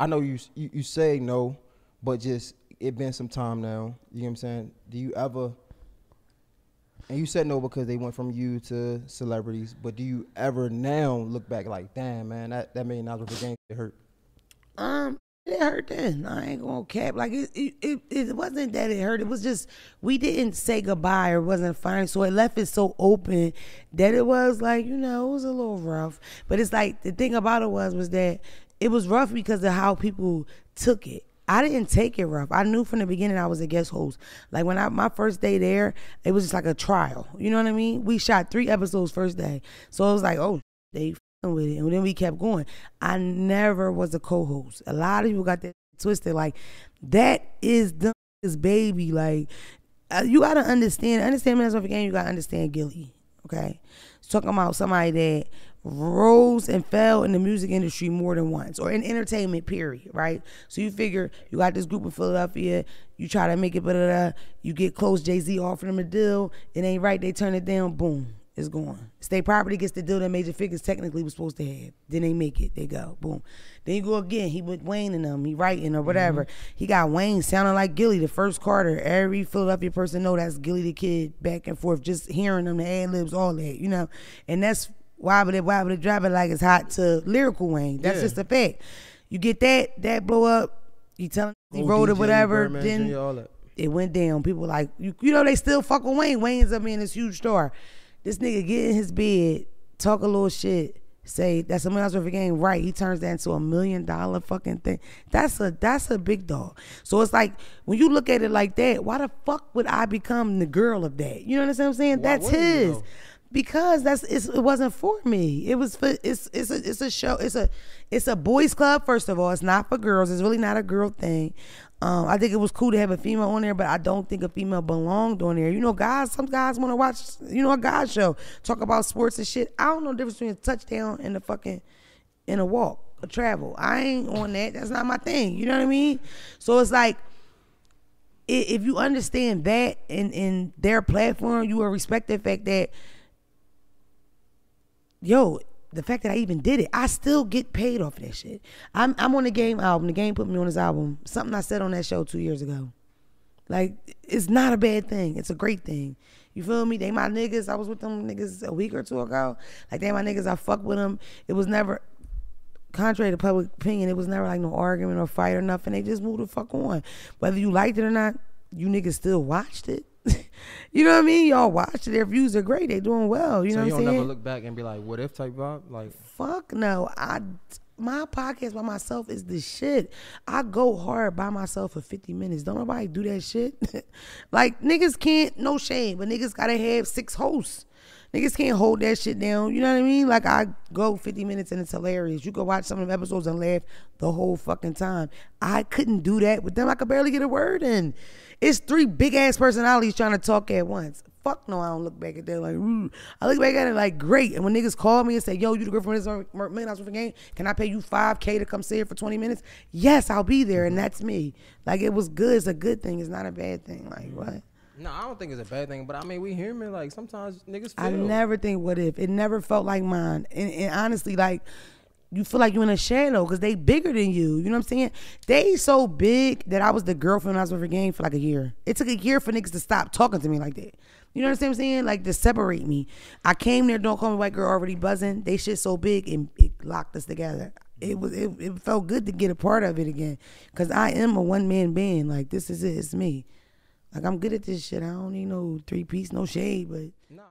I know you say no, but just it been some time now. You know what I'm saying? Do you ever? And you said no because they went from you to celebrities. But do you ever now look back like, damn, man, that $1 million for game hurt? It hurt then. I ain't gonna cap. Like it wasn't that it hurt. It was just we didn't say goodbye or wasn't fine. So it left it so open that it was like, you know, it was a little rough. But it's like the thing about it was that it was rough because of how people took it. I didn't take it rough. I knew from the beginning I was a guest host. Like when my first day there, it was just like a trial. You know what I mean? We shot 3 episodes first day. So it was like, oh, they f***ing with it. And then we kept going. I never was a co-host. A lot of people got that twisted. Like that is the baby. Like you got to understand Minutes of the Game, you got to understand Gilly. Okay? It's talking about somebody that rose and fell in the music industry more than once, or in entertainment period, right? So you figure you got this group in Philadelphia, you try to make it, but you get close. Jay Z offering them a deal, it ain't right, they turn it down, boom, it's gone. State Property gets the deal that Major Figures technically was supposed to have. Then they make it, they go, boom. Then you go again, he with Wayne and them, he writing or whatever. He got Wayne sounding like Gilly, the first Carter. Every Philadelphia person know that's Gilly the Kid, back and forth, just hearing them, the ad-libs, all that, you know? And that's why would it drive it like it's hot to lyrical Wayne? That's just a fact. You get that blow up, you tell him he wrote DJ, it, whatever, then all that. It went down. People like, you know, they still fuck with Wayne. Wayne's up in this huge star. This nigga get in his bed, talk a little shit, say that's $1 million worth of game, right? He turns that into $1 million fucking thing. That's a big dog. So it's like when you look at it like that, why the fuck would I become the girl of that? You know what I'm saying? That's his. Because it wasn't for me. It was for it's a show. It's a boys club. First of all, it's not for girls. It's really not a girl thing. I think it was cool to have a female on there, but I don't think a female belonged on there. You know, guys. Some guys want to watch, you know, a guy show, talk about sports and shit. I don't know the difference between a touchdown and a walk, a travel. I ain't on that. That's not my thing. You know what I mean? So it's like, if you understand that in their platform, you will respect the fact that. Yo, the fact that I even did it, I still get paid off that shit. I'm on the Game album. The Game put me on his album. Something I said on that show 2 years ago. Like, it's not a bad thing. It's a great thing. You feel me? They my niggas. I was with them niggas a week or 2 ago. Like, they my niggas. I fuck with them. It was never, contrary to public opinion, it was never like no argument or fight or nothing. They just moved the fuck on. Whether you liked it or not, you niggas still watched it. You know what I mean? Y'all watch it. Their views are great. They doing well. You know what I'm saying? So you don't ever look back and be like, what if type vibe? Like, fuck no. My podcast by myself is the shit. I go hard by myself for 50 minutes. Don't nobody do that shit. Like, niggas can't, no shame, but niggas got to have 6 hosts. Niggas can't hold that shit down. You know what I mean? Like, I go 50 minutes and it's hilarious. You can watch some of the episodes and laugh the whole fucking time. I couldn't do that with them. I could barely get a word in. It's 3 big-ass personalities trying to talk at once. Fuck no, I don't look back at that like, ooh. I look back at it like, great. And when niggas call me and say, yo, you the girl from this $1 million worth of game, can I pay you $5K to come sit for 20 minutes? Yes, I'll be there, and that's me. Like, it was good. It's a good thing. It's not a bad thing. Like, what? No, I don't think it's a bad thing, but I mean, we human. Like, sometimes niggas feel. I never think what if. It never felt like mine. And honestly, like, you feel like you're in a shadow because they bigger than you. You know what I'm saying? They so big that I was the girlfriend I was with for game for like a year. It took a year for niggas to stop talking to me like that. You know what I'm saying? Like, to separate me. I came there, Don't Call Me White Girl, already buzzing. They shit so big, and it locked us together. It felt good to get a part of it again because I am a one-man band. Like, this is it. It's me. Like, I'm good at this shit. I don't need no 3-piece, no shade, but... No.